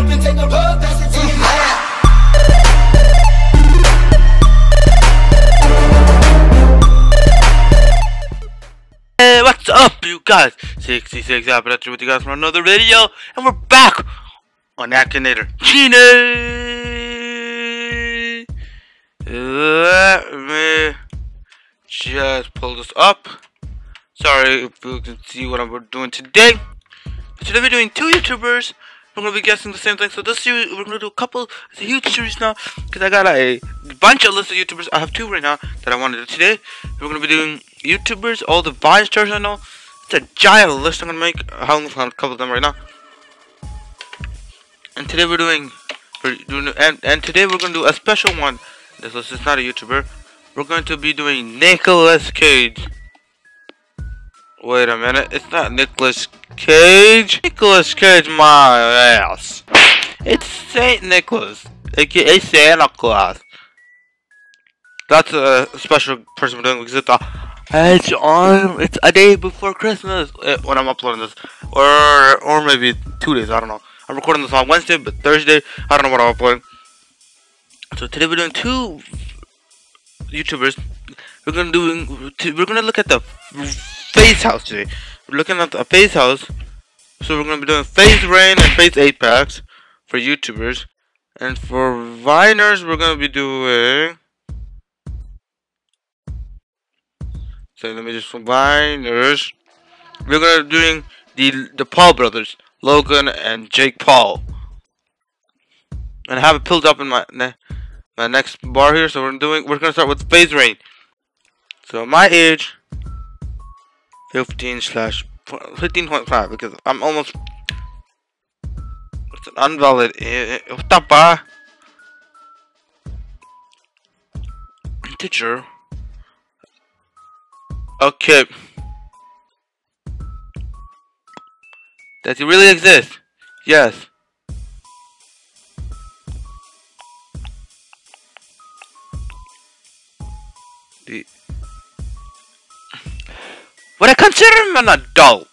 up and take a rub, that's the team now. Hey, what's up, you guys? 66 Apex with you guys for another video, and we're back on Akinator. Genie! Let me just pull this up. Sorry if you can see what I'm doing today. Today we're doing two YouTubers. We're gonna be guessing the same thing. So this series, we're gonna do a couple. It's a huge series now because I got a bunch of list of YouTubers. I have two right now that I want to do today. We're gonna be doing YouTubers, all the Vine stars I know. It's a giant list I'm gonna make. I'm gonna find a couple of them right now. And today today we're gonna do a special one. This list is not a YouTuber. We're going to be doing Nicholas Cage. Wait a minute, it's not Nicholas Cage. Nicholas Cage, my ass. It's Saint Nicholas, aka Santa Claus. That's a special person we're doing because it's a day before Christmas when I'm uploading this, or maybe 2 days. I don't know. I'm recording this on Wednesday, but Thursday I don't know what I'm uploading. So today we're doing two YouTubers. We're gonna look at the FaZe house today. We're looking at a FaZe house, so we're gonna be doing FaZe Rain and FaZe Apex for YouTubers, and for Viners we're gonna be doing. So let me just Viners. We're gonna be doing the Paul brothers, Logan and Jake Paul, and I have it pulled up in my next bar here. So we're gonna start with FaZe Rain. So my age. 15/15.5 because I'm almost. It's an invalid. Teacher. Okay. Does he really exist? Yes. Would I consider him an adult?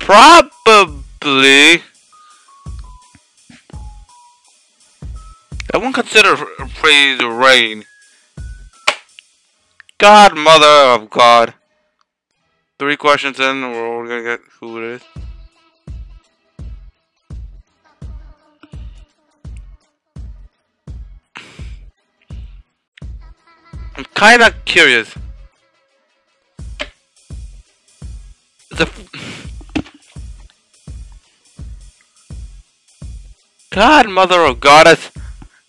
Probably. I won't consider FaZe Rain. God, mother of God. 3 questions in, we're gonna get who it is. I'm kinda curious. God, mother of goddess.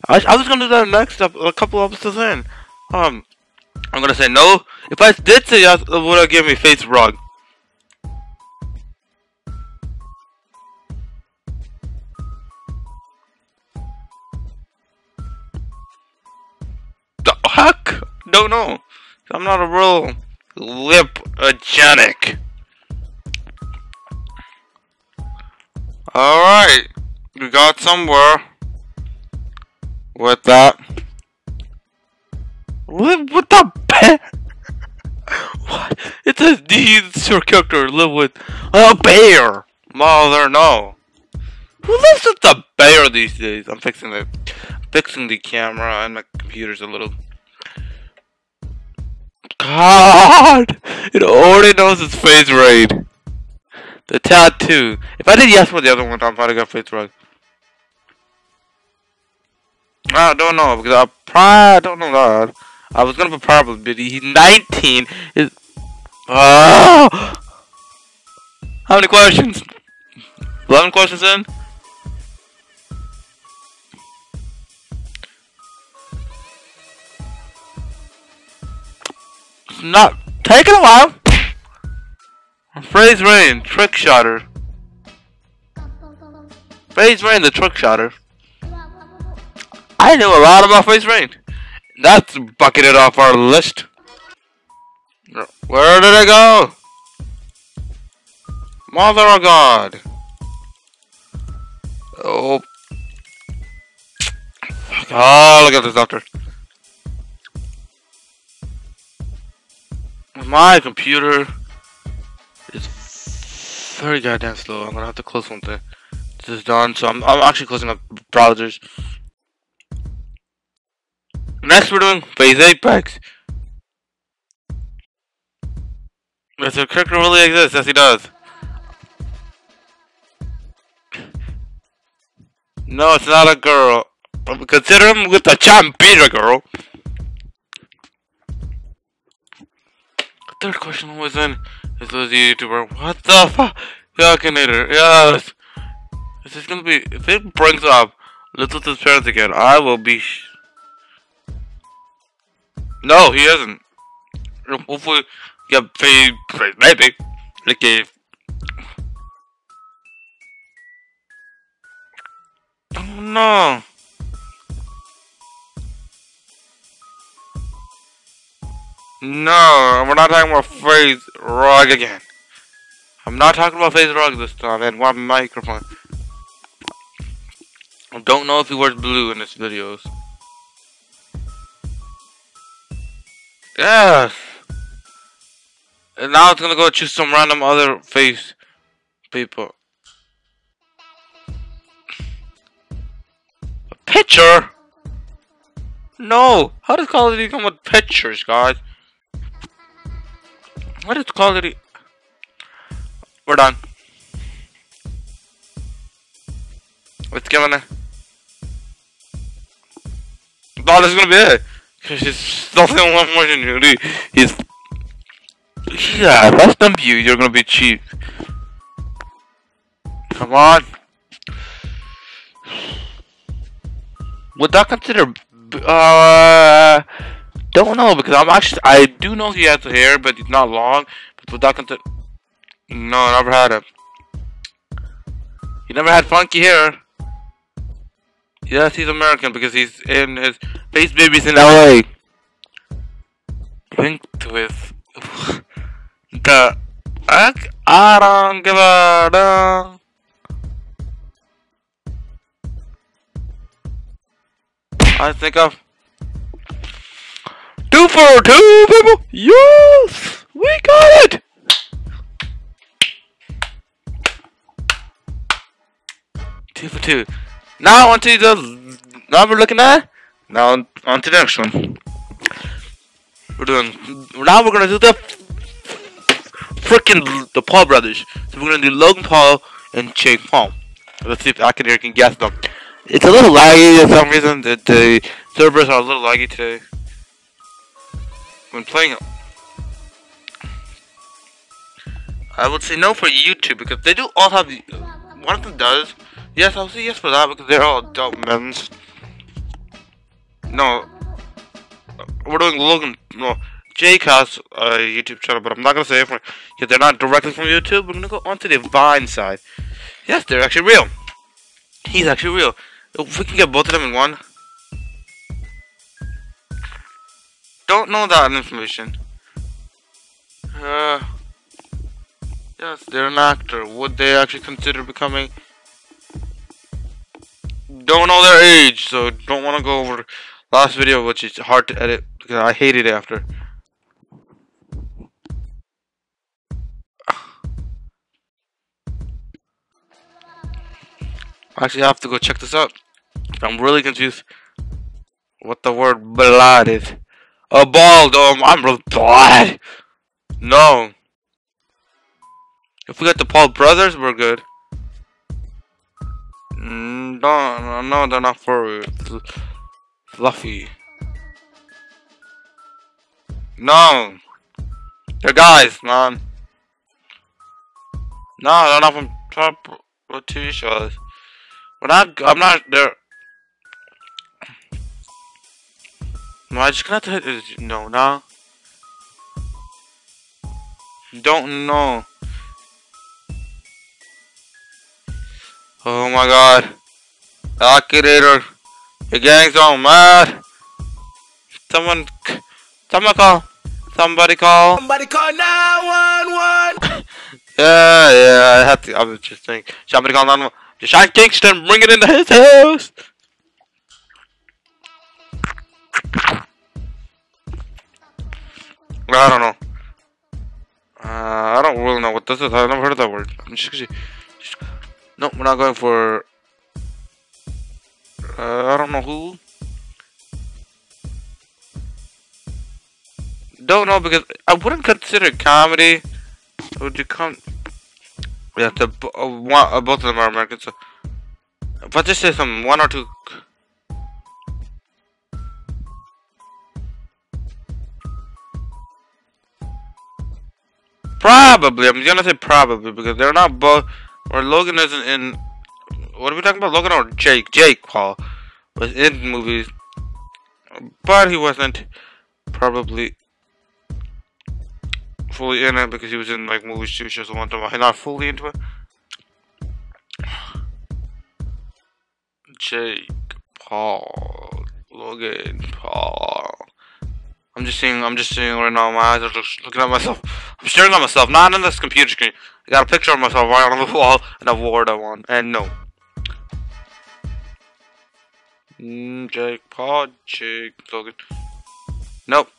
I was gonna do that next up a couple episodes in. I'm gonna say no. If I did say yes, it would have given me face rug. The heck? Don't know. I'm not a real lipogenic. Alright, we got somewhere with that. What the bear? What? It says these your character live with a bear. Mother no. Who lives with a bear these days? I'm fixing the camera and my computer's a little. God, it already knows its FaZe Rain. The tattoo. If I did yes for the other one, I probably got FaZe Rain. I don't know because I don't know that. I was gonna put probably, but he's 19. Is oh! How many questions? 11 questions in. It's not taking a while. FaZe Rain, trick shotter. FaZe Rain, the trick shotter. I know a lot about FaZe Rain. That's bucketed off our list. Where did I go? Mother of God. Oh. Oh, look at this doctor. My computer. Very goddamn slow. I'm gonna have to close one thing. is done, so I'm actually closing up browsers. Next we're doing FaZe Apex. Does the character really exist? Yes, he does. No, it's not a girl. Consider him with a champ, Peter girl. Third question was in. This was the YouTuber. What the fuck? Akinator. Yes. This is gonna be. If it brings up Little T's parents again, I will be. No, he isn't. Hopefully, yeah, maybe. Okay. Oh no. No, we're not talking about FaZe Rog again. I'm not talking about FaZe Rog this time, and one microphone. I don't know if he wears blue in his videos. Yes! And now it's gonna go choose some random other face people. A picture? No! How does quality come with pictures, guys? What is quality? We're done. Let's give it a. Oh, this is gonna be it. Cause he's nothing one more than you. He's. Yeah, that's dumb you. You're gonna be cheap. Come on. Would that consider? Don't know, because I'm actually, I do know he has hair, but it's not long. But would that consider? No, I never had it. He never had funky hair. Yes, he's American because he's in his face babies in LA. Linked with the I don't give a damn. I think of 2 for 2 people. Yes, we got it. Two for two. Now on to the now we're looking at. Now on to the next one. We're doing. Now we're gonna do the freaking the Paul brothers. So we're gonna do Logan Paul and Jake Paul. Let's see if Akinator can guess them. It's a little laggy for some reason. The servers are a little laggy today when playing it. I would say no for YouTube because they do all have. One of them does. Yes, I'll say yes for that because they're all adult men. No, we're doing Logan. No, Jake has a YouTube channel, but I'm not gonna say it for because they're not directly from YouTube. We're gonna go onto the Vine side. Yes, they're actually real. He's actually real. If we can get both of them in one. Don't know that information. Yes, they're an actor. Would they actually consider becoming? Don't know their age, so don't want to go over last video, which is hard to edit because I hated it after. Actually, I have to go check this out. I'm really confused what the word blood is. A bald, I'm real blood. No. If we got the Paul brothers, we're good. No, they're not furry. Fluffy. No. They're guys, man. No, they're not from top TV shows. But I'm not there. No, I just got to hit this. No, no. Don't know. Oh my god. Akinator. The gang's all mad. Someone call. Somebody call. Somebody call 911. Yeah, I had to. I was just thinking. Somebody call 911. Deshaun Kingston, bring it into his house. I don't know. I don't really know what this is. I've never heard of that word. I'm just No, we're not going for... I don't know who. Don't know, because I wouldn't consider comedy. Would you come? Yeah, both of them are American. So, if I just say some one or two. Probably, I'm gonna say probably, because they're not both. Or Logan isn't in. What are we talking about? Logan or Jake? Jake Paul was in movies, but he wasn't probably fully in it, because he was in like movies, TV shows, and one time. Not fully into it. Jake Paul, Logan Paul. I'm just seeing right now. My eyes are just looking at myself. I'm staring at myself, not in this computer screen. I got a picture of myself right on the wall, and a word I want. And no. Jake Paul, Jake Logan. Nope.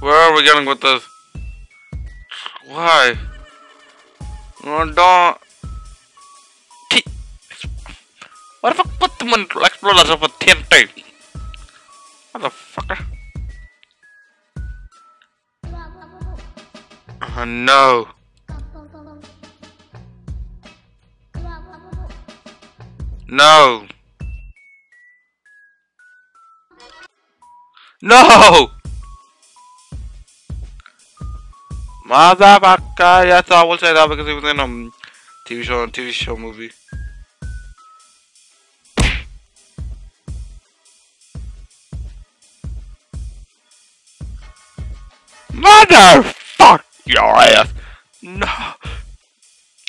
Where are we going with this? Why? Don't. What the fuck put them in explorers of a TNT? Motherfucker. Oh no. No. No! Motherfucker, yes, I will say that because he was in a TV show movie. Motherfuck your ass! No!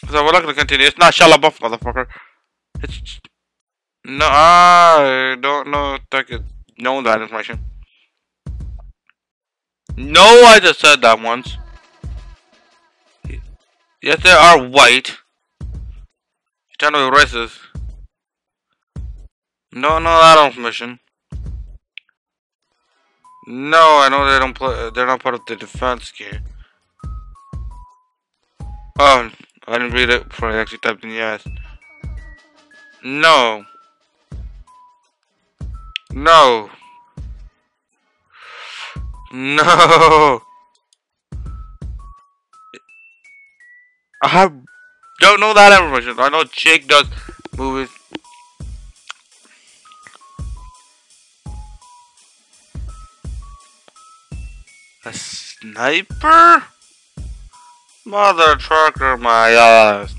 So we're not gonna continue. It's not Shia LaBeouf, motherfucker. It's. No, I don't know if I could know that information. No, I just said that once. Yes, they are white. You're trying to be racist. Don't know that information. No, I know they don't play. They're not part of the defense game. Oh, I didn't read it before I actually typed in yes. No. No. No. I don't know that information. I know Jake does movies. A sniper? Mother trucker, my ass.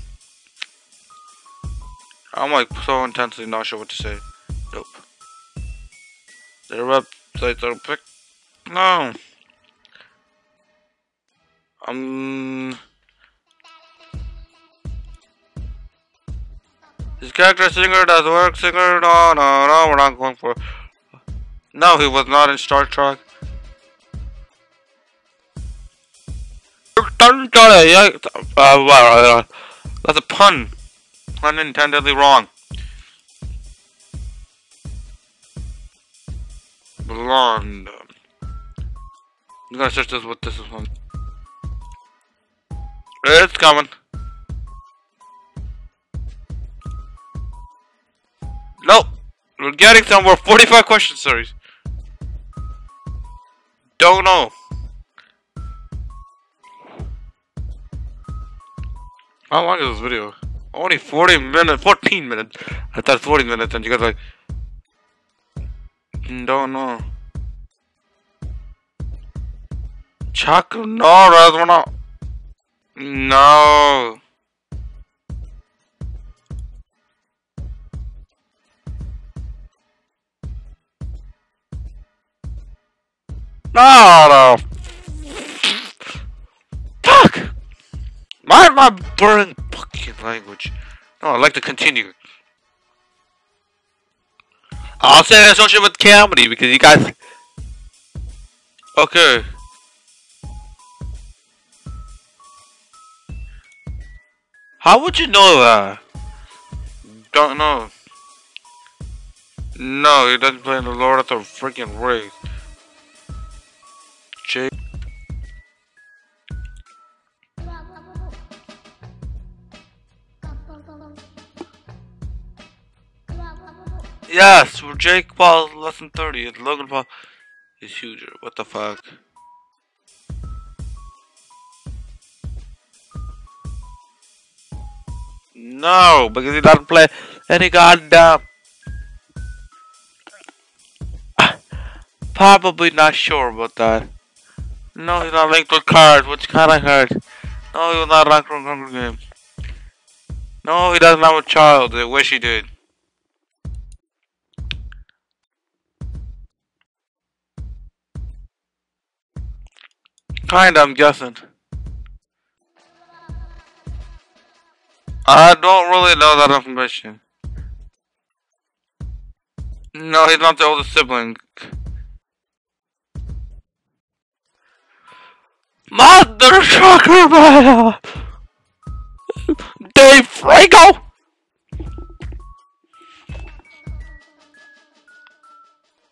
I'm like so intensely not sure what to say. Nope. Their websites are picked. No. This character singer does work singer. No, we're not going for. No, he was not in Star Trek. That's a pun. Unintendedly wrong. Blonde. I'm gonna search this with this one. It's coming. Nope. We're getting somewhere. 45 question series. Don't know. How long is this video? Only 40 minutes, 14 minutes. I thought 40 minutes and you guys like... Don't know. Chocolate? No, Razwana. No. No, no. Why am I burning fucking language? No, I'd like to continue. I'll say I associate with comedy because you guys. Okay. How would you know that? Don't know. No, he doesn't play in the Lord of the freaking race. Jake. Yes, Jake Paul less than 30. And Logan Paul is huger. What the fuck? No, because he doesn't play any goddamn. Probably not sure about that. No, he's not linked with cards, which kind of hurt. No, he was not ranked from Hunger Games. No, he doesn't have a child. I wish he did. Kinda, I'm guessing. I don't really know that information. No, he's not the oldest sibling. Motherfucker! Dave Franco!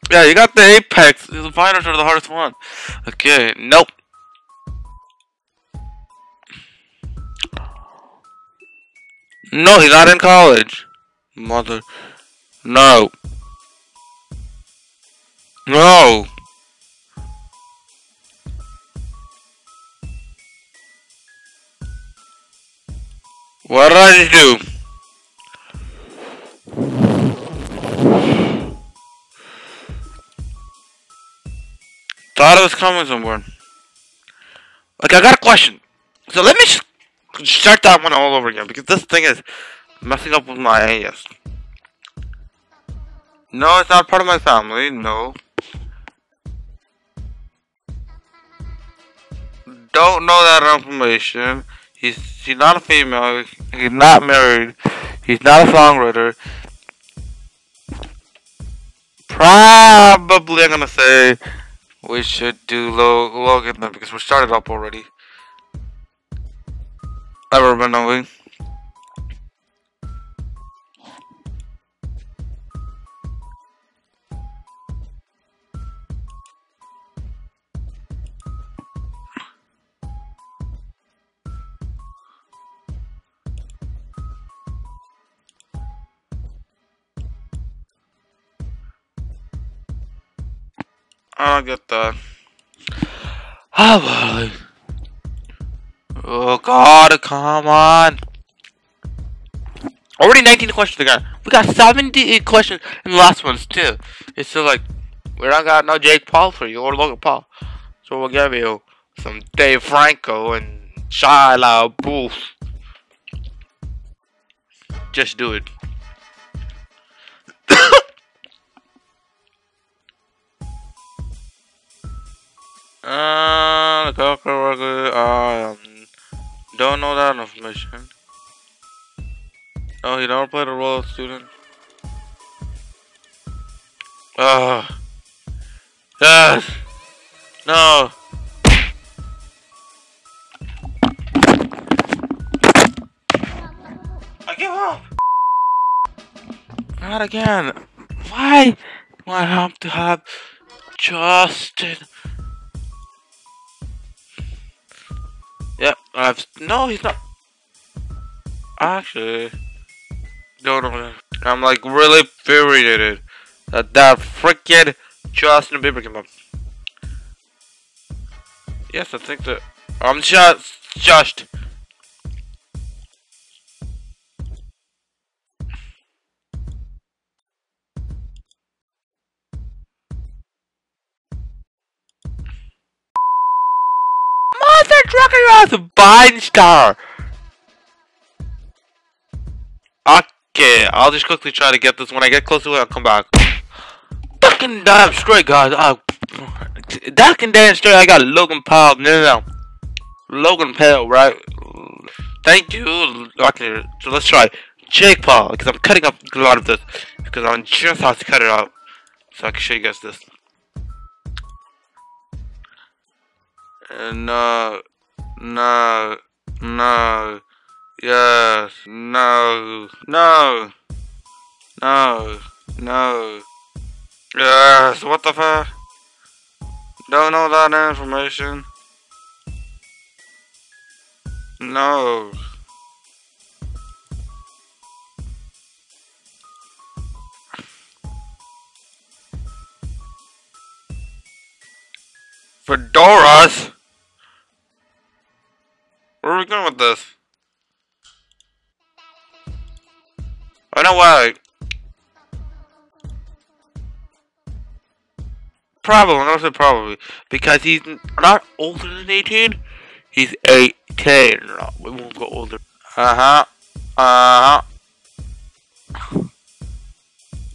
Yeah, you got the Apex. The finals are the hardest one. Okay, nope. No, he's not in college. Mother. No. No. What did I do? Thought it was coming somewhere. Okay, I got a question. So let me start that one all over again because this thing is messing up with my AS. No, it's not part of my family. No. Don't know that information. He's not a female, he's not married, he's not a songwriter. Probably I'm gonna say we should do Logan then because we started up already. Ever been knowing? I don't get that. Oh, oh god, come on. Already 19 questions again. We got 78 questions in the last ones too. It's still like, we don't got no Jake Paul for you or Logan Paul. So we'll give you some Dave Franco and Shia LaBeouf. Just do it. Don't know that information. Oh, he never played a role as a student. Yes. No. I give up. Not again. Why do I have to have Justin? Yep, I've no, he's not. Actually, don't know. I'm like really infuriated that freaking Justin Bieber came up. Yes, I think that I'm just. That's a Biden star. Okay, I'll just quickly try to get this. When I get close to it, I'll come back. Fucking damn straight, guys. Fucking damn straight. I got Logan Paul. No. Logan Paul, right? Thank you. Okay, so let's try Jake Paul because I'm cutting up a lot of this because I'm just have to cut it out so I can show you guys this. And no, yes, no, yes, what the fuck? Don't know that information. No. us? Where are we going with this? I know why. Probably, I said probably. Because he's not older than 18. He's 18. No, we won't go older.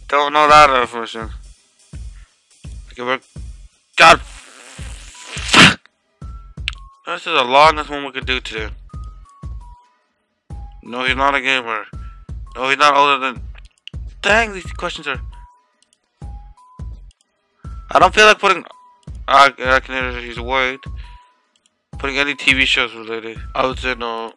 Don't know that information. God fuck! This is the longest one we could do today. No, he's not a gamer. No, he's not older than... Dang, these questions are... I don't feel like putting... Akinator, he's white. Putting any TV shows related. I would say no.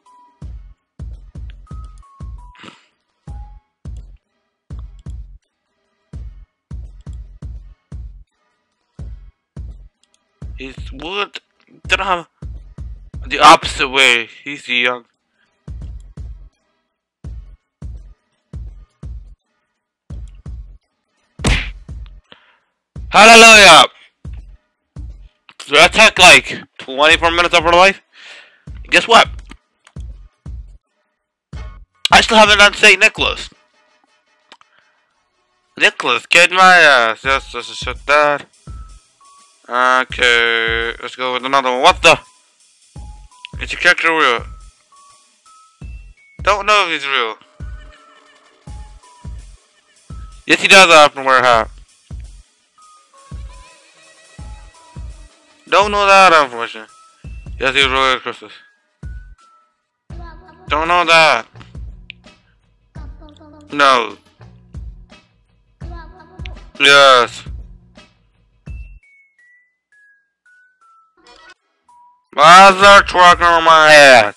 He's what? They don't have the opposite way. He's young. Hallelujah! So that took like 24 minutes of our life. Guess what? I still haven't done St. Nicholas. Nicholas, get my ass. Yes, let's just shut that. Okay, let's go with another one. What the? Is your character real? Don't know if he's real. Yes, he does often wear a hat. Don't know that information. Yes, he's real at Christmas. Don't know that. No. Yes. Why is that truck on my ass?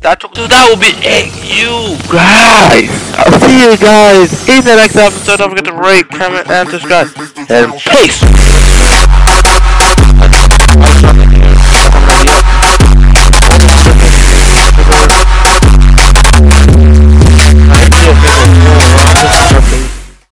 That will be it, you guys. I'll see you guys in the next episode. Don't forget to rate, comment, and subscribe. And peace.